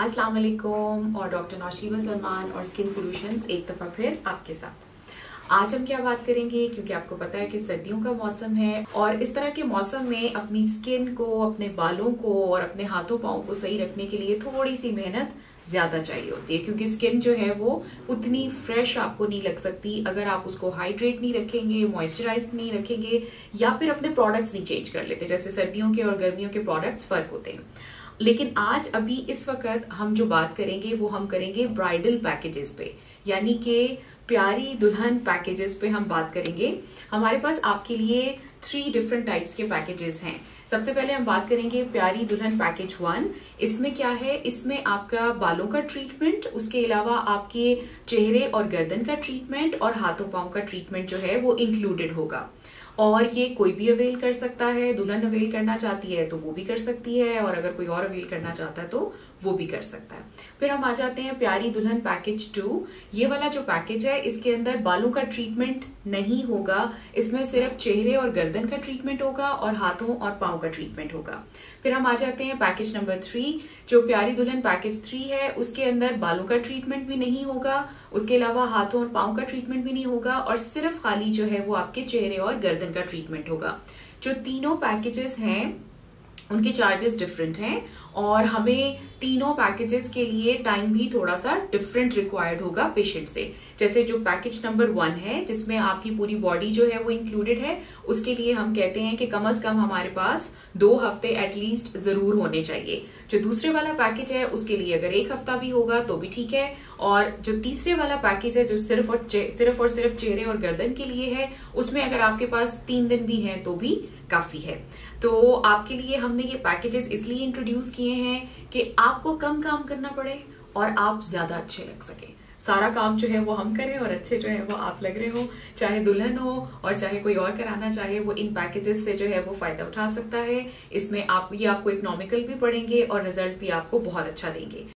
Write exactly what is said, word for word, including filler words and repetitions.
अस्सलाम वालेकुम और डॉक्टर नौशीबा सलमान और स्किन सॉल्यूशंस एक दफ़ा फिर आपके साथ। आज हम क्या बात करेंगे, क्योंकि आपको पता है कि सर्दियों का मौसम है और इस तरह के मौसम में अपनी स्किन को, अपने बालों को और अपने हाथों पांव को सही रखने के लिए थोड़ी सी मेहनत ज्यादा चाहिए होती है, क्योंकि स्किन जो है वो उतनी फ्रेश आपको नहीं लग सकती अगर आप उसको हाइड्रेट नहीं रखेंगे, मॉइस्चराइज नहीं रखेंगे या फिर अपने प्रोडक्ट्स नहीं चेंज कर लेते। जैसे सर्दियों के और गर्मियों के प्रोडक्ट्स फर्क होते हैं। लेकिन आज अभी इस वक्त हम जो बात करेंगे वो हम करेंगे ब्राइडल पैकेजेस पे, यानी कि प्यारी दुल्हन पैकेजेस पे हम बात करेंगे। हमारे पास आपके लिए थ्री डिफरेंट टाइप्स के पैकेजेस हैं। सबसे पहले हम बात करेंगे प्यारी दुल्हन पैकेज वन। इसमें क्या है, इसमें आपका बालों का ट्रीटमेंट, उसके अलावा आपके चेहरे और गर्दन का ट्रीटमेंट और हाथों पांव का ट्रीटमेंट जो है वो इंक्लूडेड होगा। और ये कोई भी अवेल कर सकता है, दुल्हन अवेल करना चाहती है तो वो भी कर सकती है और अगर कोई और अवेल करना चाहता है तो वो भी कर सकता है। फिर हम आ जाते हैं प्यारी दुल्हन पैकेज टू। ये वाला जो पैकेज है इसके अंदर बालों का ट्रीटमेंट नहीं होगा, इसमें सिर्फ चेहरे और गर्दन का ट्रीटमेंट होगा और हाथों और पांव का ट्रीटमेंट होगा। फिर हम आ जाते हैं पैकेज नंबर थ्री, जो प्यारी दुल्हन पैकेज थ्री है उसके अंदर बालों का ट्रीटमेंट भी नहीं होगा, उसके अलावा हाथों और पांव का ट्रीटमेंट भी नहीं होगा और सिर्फ खाली जो है वो आपके चेहरे और गर्दन का ट्रीटमेंट होगा। जो तीनों पैकेजेस हैं उनके चार्जेस डिफरेंट हैं और हमें तीनों पैकेजेस के लिए टाइम भी थोड़ा सा डिफरेंट रिक्वायर्ड होगा पेशेंट से। जैसे जो पैकेज नंबर वन है जिसमें आपकी पूरी बॉडी जो है वो इंक्लूडेड है, उसके लिए हम कहते हैं कि कम से कम हमारे पास दो हफ्ते एटलीस्ट जरूर होने चाहिए। जो दूसरे वाला पैकेज है उसके लिए अगर एक हफ्ता भी होगा तो भी ठीक है। और जो तीसरे वाला पैकेज है जो सिर्फ और सिर्फ और सिर्फ चेहरे और गर्दन के लिए है, उसमें अगर आपके पास तीन दिन भी है तो भी काफी है। तो आपके लिए हमने ये पैकेजेस इसलिए इंट्रोड्यूस किए हैं कि आपको कम काम करना पड़े और आप ज्यादा अच्छे लग सके। सारा काम जो है वो हम करें और अच्छे जो है वो आप लग रहे हो, चाहे दुल्हन हो और चाहे कोई और कराना चाहे वो इन पैकेजेस से जो है वो फायदा उठा सकता है। इसमें आप ये आपको इकोनॉमिकल भी पड़ेंगे और रिजल्ट भी आपको बहुत अच्छा देंगे।